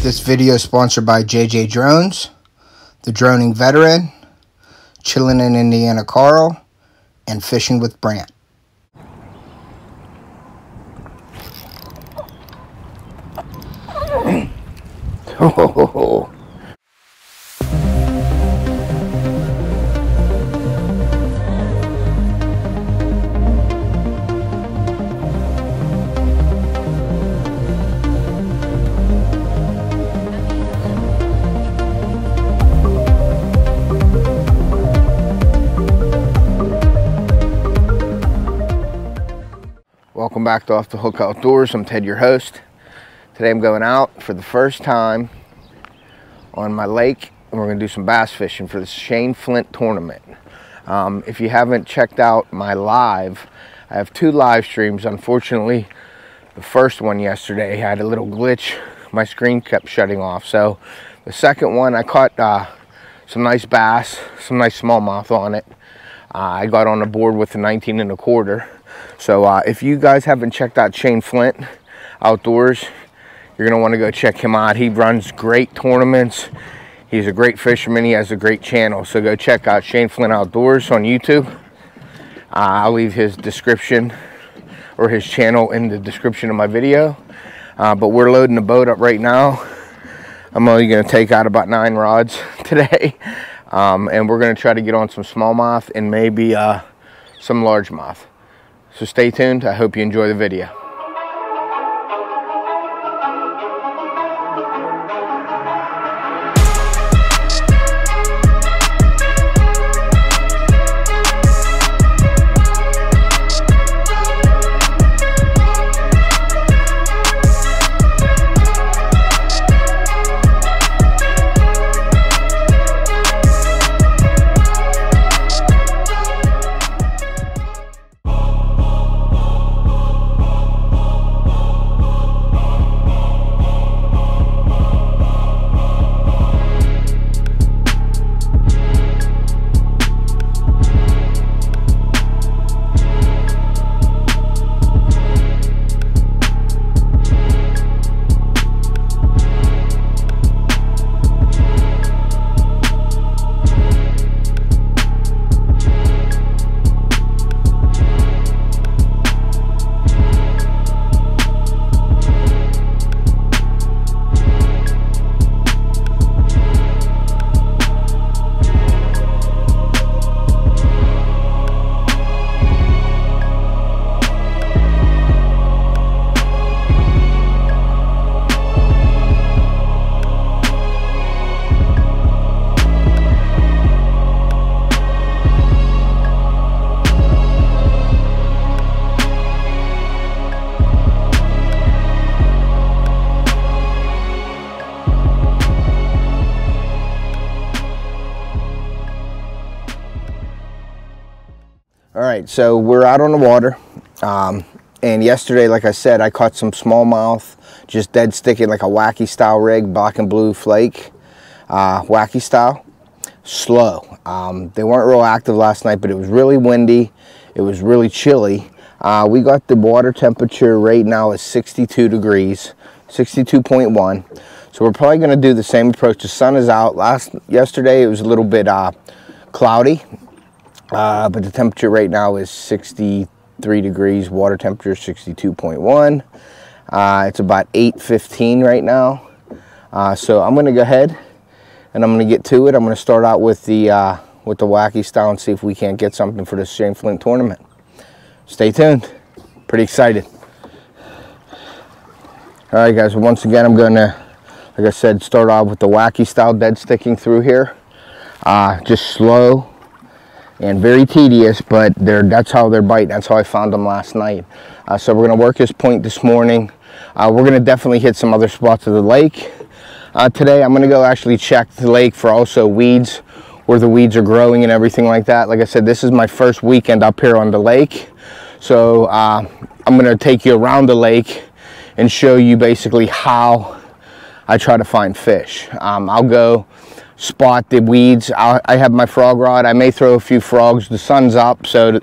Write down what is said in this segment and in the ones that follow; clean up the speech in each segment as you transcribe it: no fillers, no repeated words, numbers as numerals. This video is sponsored by JJ Drones, The Droning Veteran, Chillin' in Indiana Carl, and Fishing with Brant. Oh. Welcome back to Off the Hook Outdoors. I'm Ted, your host. Today I'm going out for the first time on my lake, and we're going to do some bass fishing for the Shane Flint tournament. If you haven't checked out my live, I have two live streams. Unfortunately, the first one yesterday had a little glitch. My screen kept shutting off. So the second one, I caught some nice bass, some nice smallmouth on it. I got on the board with the 19 1/4. So if you guys haven't checked out Shane Flint Outdoors, you're going to want to go check him out. He runs great tournaments. He's a great fisherman. He has a great channel. So go check out Shane Flint Outdoors on YouTube. I'll leave his description or his channel in the description of my video. But we're loading the boat up right now. I'm only going to take out about 9 rods today. And we're going to try to get on some smallmouth and maybe some largemouth. So stay tuned. I hope you enjoy the video. So we're out on the water, and yesterday, like I said, I caught some smallmouth, just dead sticking like a wacky style rig, black and blue flake, wacky style, slow. They weren't real active last night, but it was really windy, it was really chilly. We got the water temperature right now is 62 degrees, 62.1. So we're probably going to do the same approach. The sun is out. Yesterday it was a little bit cloudy. But the temperature right now is 63 degrees, water temperature 62.1. It's about 8:15 right now. So I'm going to go ahead and I'm going to get to it. I'm going to start out with the wacky style and see if we can't get something for this Shane Flint tournament. Stay tuned. Pretty excited. All right, guys. Once again, I'm going to, like I said, start out with the wacky style dead sticking through here. Just slow and very tedious, but that's how they're biting. That's how I found them last night. So we're going to work this point this morning. We're going to definitely hit some other spots of the lake. Today I'm going to go actually check the lake for also weeds, where the weeds are growing and everything like that. Like I said, this is my first weekend up here on the lake. So I'm going to take you around the lake and show you basically how I try to find fish. I'll go spot the weeds. I have my frog rod. I may throw a few frogs. The sun's up, so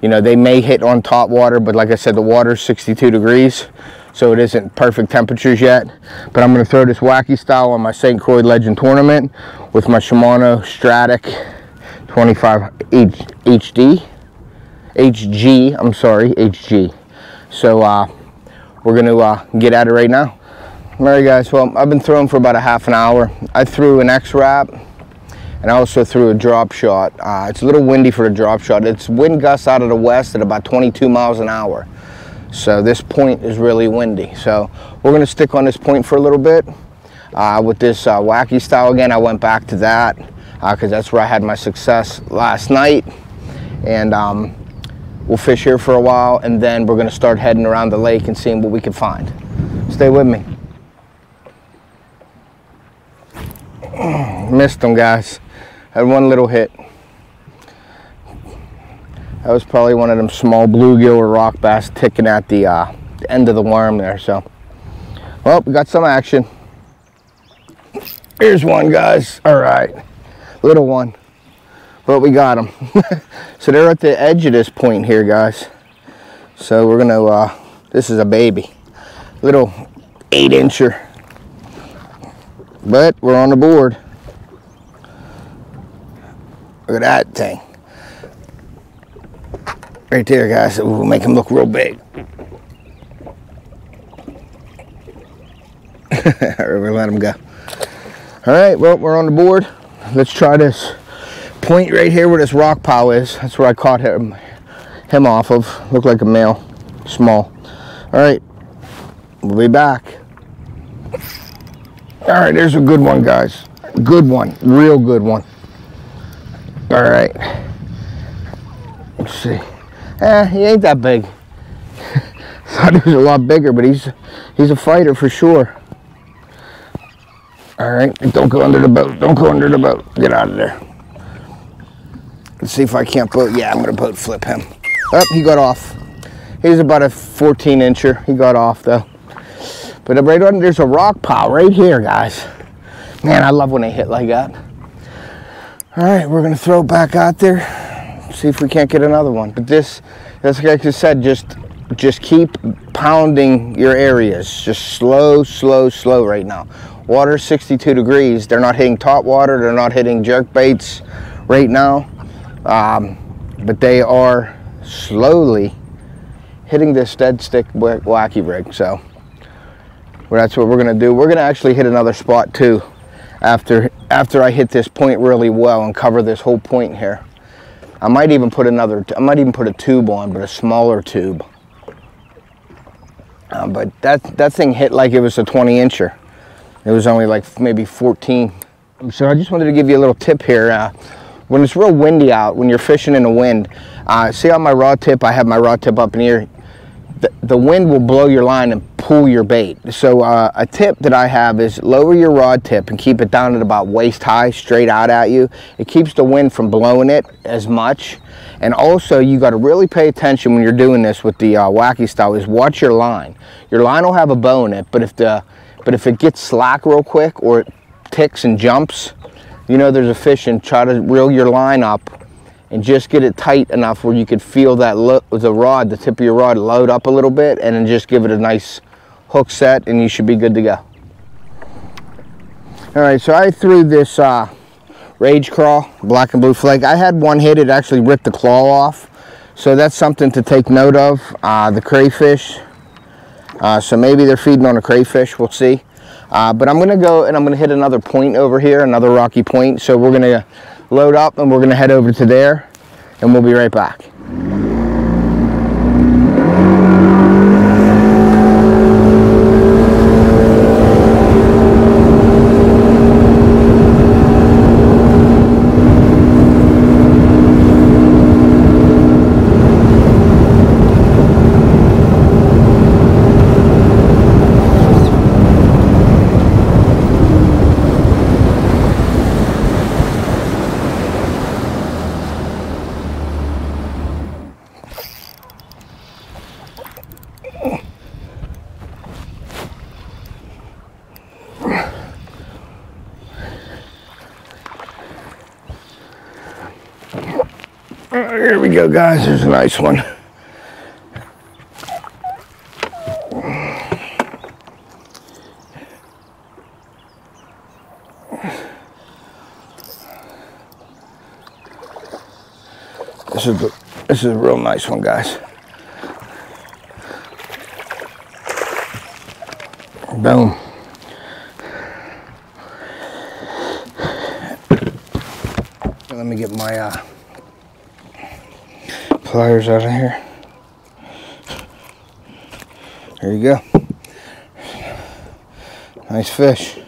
you know they may hit on top water, but like I said, the water's 62 degrees, so it isn't perfect temperatures yet. But I'm going to throw this wacky style on my St. Croix Legend Tournament with my Shimano Stradic 25 HG, I'm sorry, HG. So we're going to get at it right now. All right, guys, well, I've been throwing for about a half an hour. I threw an X-Rap and I also threw a drop shot. It's a little windy for a drop shot. It's wind gusts out of the west at about 22 miles an hour. So this point is really windy. So we're gonna stick on this point for a little bit. With this wacky style again, I went back to that because that's where I had my success last night. And we'll fish here for a while and then we're gonna start heading around the lake and seeing what we can find. Stay with me. Missed them, guys. Had one little hit. That was probably one of them small bluegill or rock bass ticking at the end of the worm there. So, well, we got some action. Here's one, guys. All right, little one, but we got them. So they're at the edge of this point here, guys. So we're gonna. This is a baby, little 8-incher. But we're on the board. Look at that thing. Right there, guys. It will make him look real big. We'll let him go. All right, well, we're on the board. Let's try this point right here where this rock pile is. That's where I caught him off of. Looked like a male. Small. All right. We'll be back. All right, there's a good one, guys. Good one, real good one. All right, let's see. He ain't that big. Thought he was a lot bigger, but he's a fighter for sure. All right, don't go under the boat. Don't go under the boat. Get out of there. Let's see if I can't boat. Yeah, I'm gonna boat flip him. Oh, he got off. He's about a 14-incher. He got off though. But right on, there's a rock pile right here, guys. Man, I love when they hit like that. All right, we're gonna throw it back out there, see if we can't get another one. But this, that's like I said, just keep pounding your areas. Just slow, slow, slow right now. Water 62 degrees. They're not hitting top water. They're not hitting jerk baits right now. But they are slowly hitting this dead stick wacky rig. So. Well, that's what we're gonna do. We're gonna actually hit another spot too after I hit this point really well and cover this whole point here. I might even put a tube on, but a smaller tube. But that thing hit like it was a 20-incher. It was only like maybe 14. So I just wanted to give you a little tip here. When it's real windy out, when you're fishing in the wind, see on my rod tip, I have my rod tip up in here. The wind will blow your line and pull your bait. So a tip that I have is lower your rod tip and keep it down at about waist high, straight out at you. It keeps the wind from blowing it as much. And also you got to really pay attention when you're doing this with the wacky style is watch your line. Your line will have a bow in it, but if it gets slack real quick or it ticks and jumps, you know there's a fish, and try to reel your line up and just get it tight enough where you could feel that the tip of your rod load up a little bit, and then just give it a nice hook set and you should be good to go. All right, so I threw this Rage Crawl, black and blue flake. I had one hit, it actually ripped the claw off. So that's something to take note of, the crayfish. So maybe they're feeding on a crayfish, we'll see. But I'm gonna go and I'm gonna hit another point over here, another rocky point. So we're gonna load up and we're gonna head over to there and we'll be right back. Here we go, guys. There's a nice one. This is a real nice one, guys. Boom. Let me get my pliers out of here. There you go. Nice fish.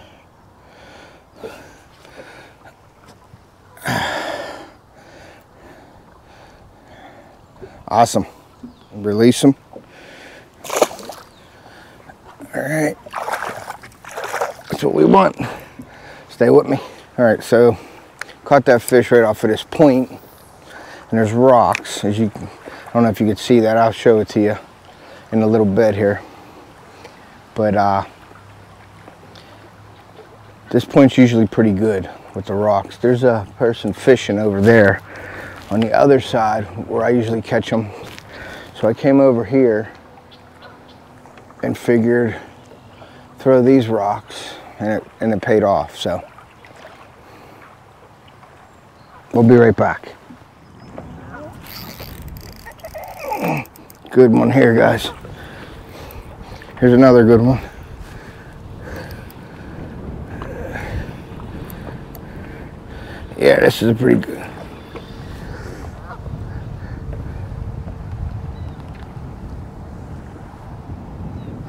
Awesome. Release them. All right. That's what we want. Stay with me. All right, so caught that fish right off of this point, and there's rocks. As you, I don't know if you could see that. I'll show it to you in a little bit here. But this point's usually pretty good with the rocks. There's a person fishing over there on the other side where I usually catch them. So I came over here and figured throw these rocks, and it paid off. So we'll be right back. Good one here, guys. Here's another good one. Yeah, this is a pretty good.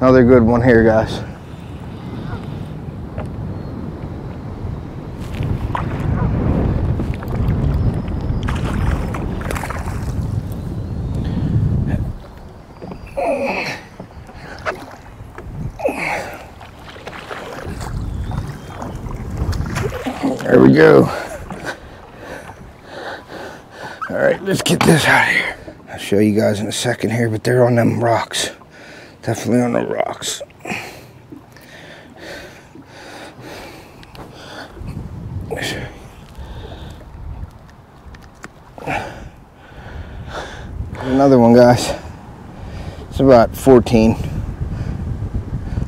Another good one here, guys. There we go. All right, let's get this out of here. I'll show you guys in a second here, but they're on them rocks. Definitely on the rocks. Another one, guys. It's about 14.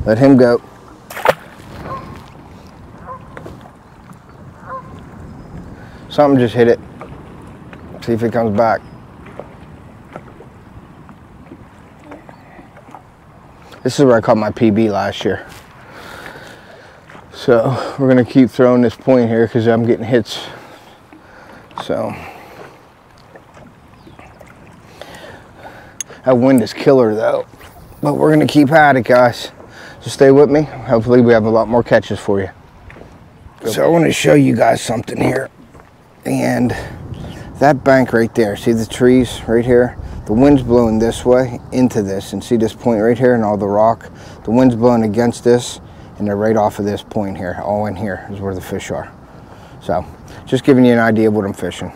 Let him go. Something just hit it. See if it comes back. This is where I caught my PB last year. So we're gonna keep throwing this point here because I'm getting hits. So that wind is killer though. But we're gonna keep at it, guys. So stay with me. Hopefully we have a lot more catches for you. So I wanna show you guys something here. And that bank right there, see the trees right here? The wind's blowing this way into this, and see this point right here and all the rock? The wind's blowing against this, and they're right off of this point here. All in here is where the fish are. So just giving you an idea of what I'm fishing.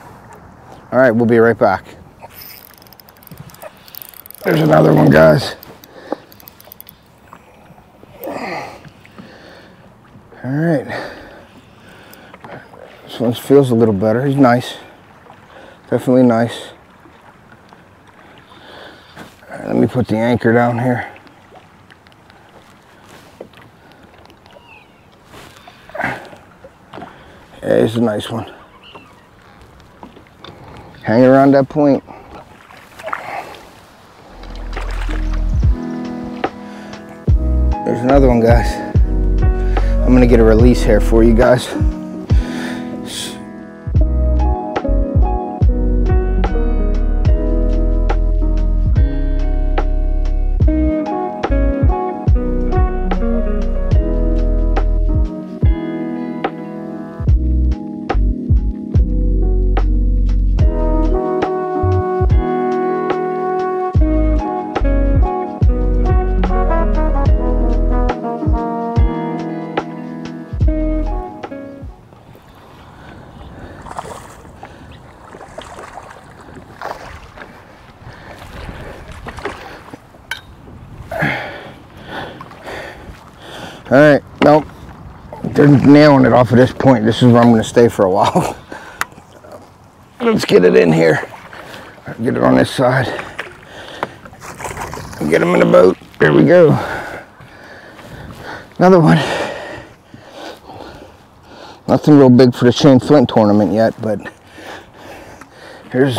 All right, we'll be right back. There's another one, guys. All right. This one feels a little better. He's nice. Definitely nice. All right, let me put the anchor down here. Yeah, he's a nice one. Hang around that point. There's another one, guys. I'm gonna get a release here for you guys. Alright, nope, they're nailing it off of this point. This is where I'm going to stay for a while. Let's get it in here. Get it on this side. Get them in the boat. There we go. Another one. Nothing real big for the Shane Flint tournament yet, but here's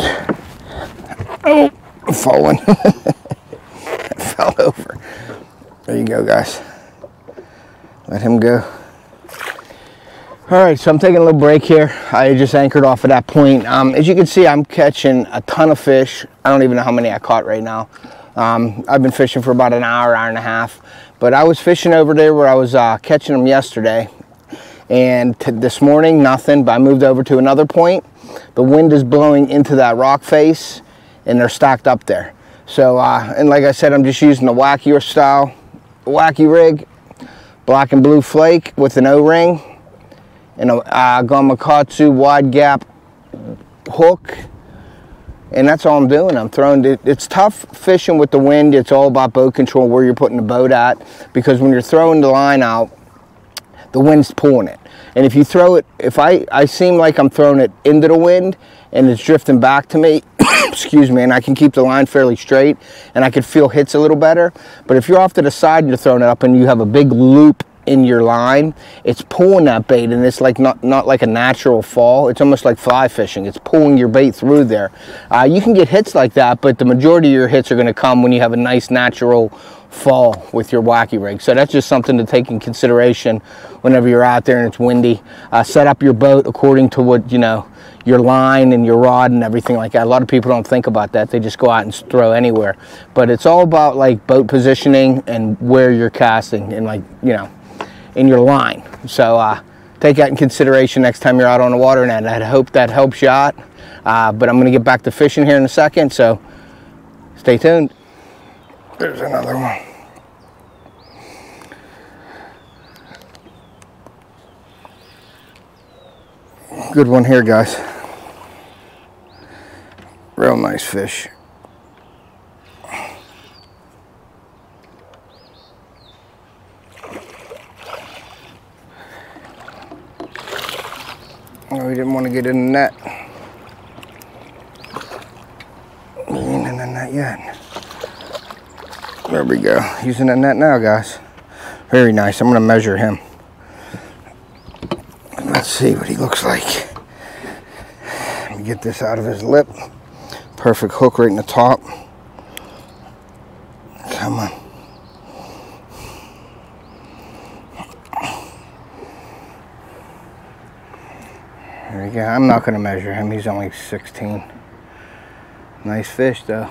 Oh, I'm falling. I fell over. There you go, guys. Let him go. All right, so I'm taking a little break here. I just anchored off at that point. As you can see, I'm catching a ton of fish. I don't even know how many I caught right now. I've been fishing for about an hour, hour and a half. But I was fishing over there where I was catching them yesterday. And this morning, nothing, but I moved over to another point. The wind is blowing into that rock face, and they're stacked up there. So, and like I said, I'm just using the wackier style, wacky rig, black and blue flake with an O-ring, and a Gamakatsu wide gap hook, and that's all I'm doing. I'm throwing it. It's tough fishing with the wind. It's all about boat control, where you're putting the boat at, because when you're throwing the line out, the wind's pulling it. And if you throw it, if I seem like I'm throwing it into the wind and it's drifting back to me, excuse me, and I can keep the line fairly straight and I can feel hits a little better. But if you're off to the side and you're throwing it up and you have a big loop in your line, it's pulling that bait, and it's like not like a natural fall. It's almost like fly fishing. It's pulling your bait through there. You can get hits like that, but the majority of your hits are going to come when you have a nice natural fall with your wacky rig. So that's just something to take in consideration whenever you're out there and it's windy. Set up your boat according to what, you know, your line and your rod and everything like that. A lot of people don't think about that. They just go out and throw anywhere. But it's all about like boat positioning and where you're casting and, like, you know, in your line. So take that in consideration next time you're out on the water, and I hope that helps you out. But I'm gonna get back to fishing here in a second, so stay tuned. There's another one. Good one here, guys. Real nice fish. We didn't want to get in the net. We ain't in the net yet. There we go. He's in the net now, guys. Very nice. I'm going to measure him. Let's see what he looks like. Let me get this out of his lip. Perfect hook right in the top. Come on. There we go. I'm not going to measure him. He's only 16. Nice fish, though.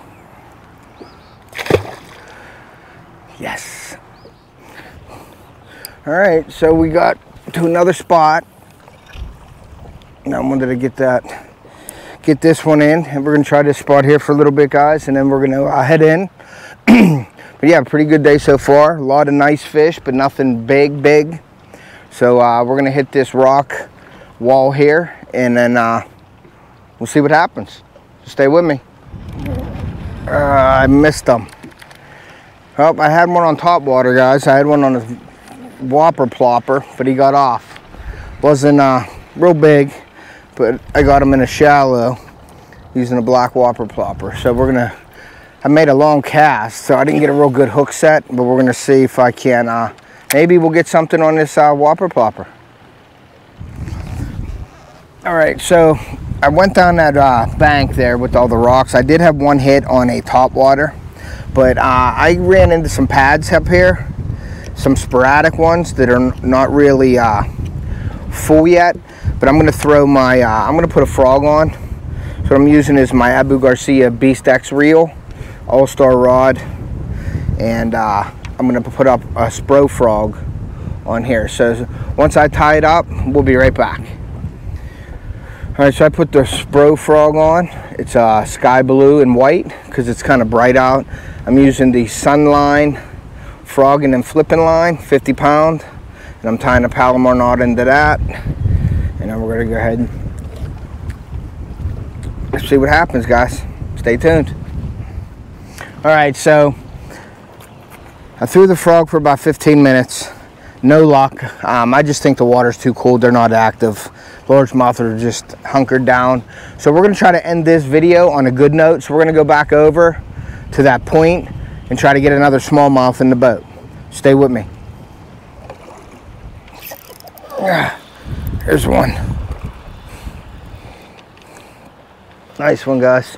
Yes. All right, so we got to another spot. Now I wanted to get this one in, and we're going to try this spot here for a little bit, guys, and then we're going to head in. But yeah, pretty good day so far. A lot of nice fish, but nothing big. So we're going to hit this rock wall here, and then we'll see what happens. Stay with me. I missed them. Oh, I had one on top water, guys. I had one on a whopper plopper, but he got off. Wasn't real big, but I got him in a shallow using a black whopper plopper. So we're gonna, I made a long cast, so I didn't get a real good hook set, but we're gonna see if I can, maybe we'll get something on this whopper plopper. All right, so I went down that bank there with all the rocks. I did have one hit on a topwater, but I ran into some pads up here, some sporadic ones that are not really full yet. But I'm gonna throw my, I'm gonna put a frog on. So what I'm using is my Abu Garcia Beast X reel, All-Star rod, and I'm gonna put up a Spro Frog on here. So once I tie it up, we'll be right back. All right, so I put the Spro Frog on. It's sky blue and white because it's kind of bright out. I'm using the Sunline frogging and flipping line, 50 pound. And I'm tying a Palomar knot into that. And then we're gonna go ahead and see what happens, guys. Stay tuned. All right, so I threw the frog for about 15 minutes. No luck. I just think the water's too cold. They're not active. Largemouth are just hunkered down. So we're going to try to end this video on a good note. So we're going to go back over to that point and try to get another smallmouth in the boat. Stay with me. There's one. Nice one, guys.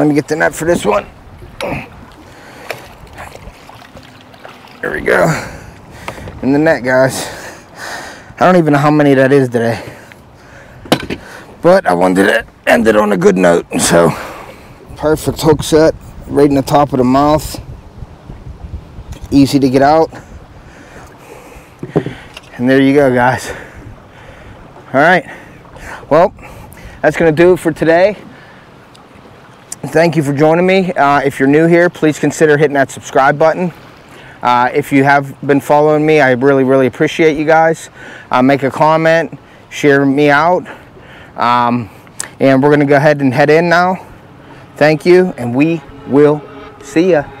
Let me get the nut for this one. There we go. And the net, guys. I don't even know how many that is today. But I wanted to end it on a good note. So, perfect hook set. Right in the top of the mouth. Easy to get out. And there you go, guys. All right. Well, that's going to do it for today. Thank you for joining me. If you're new here, please consider hitting that subscribe button. If you have been following me, I really appreciate you guys. Make a comment, share me out, and we're going to go ahead and head in now. Thank you, and we will see ya.